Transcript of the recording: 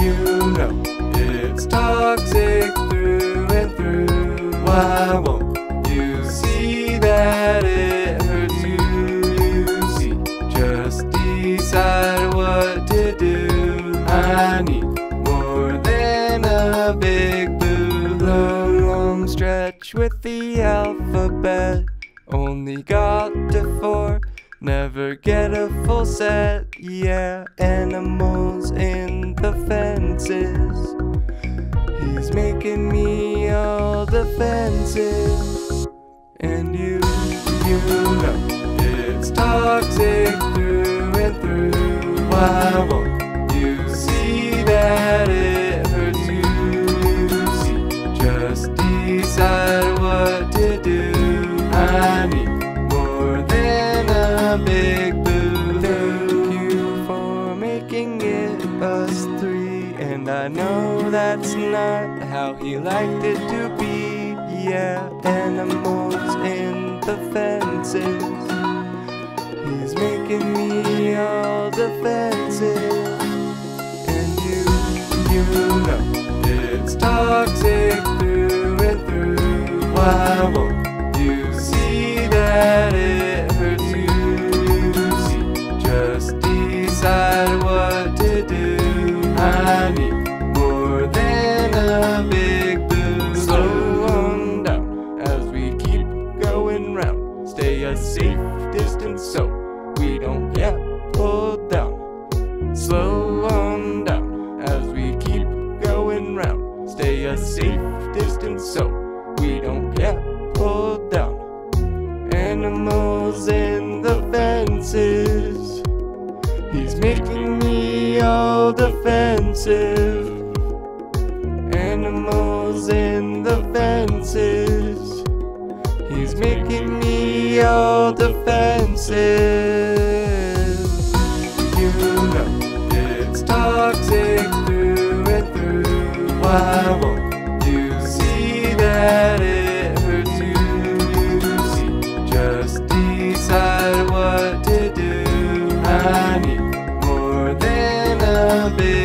You know it's toxic through and through. Why won't you see that it hurts you? You see, just decide what to do. I need more than a big boo. The long stretch with the alphabet, only got to 4. Never get a full set, yeah. Animals in the fences, he's making me all defensive. And you know it's toxic through and through. Why won't you see that it hurts you? You see, just decide what to do. I need big boo. Thank you for making it us 3. And I know that's not how he liked it to be. Yeah, animals in the fences, he's making me all defensive. And you know it's toxic through and through. Why won't you see that it hurts you? Decide what to do. I need more than a big boo. Slow on down as we keep going round. Stay a safe distance so we don't get pulled down. Slow on down as we keep going round. Stay a safe distance so we don't get pulled down. Animals in the fences, he's making me all defensive. Animals in the fences, he's making me all defensive. You know it's toxic through and through. Why won't you see that it hurts you? You see, just decide what to do. I need more than a bit.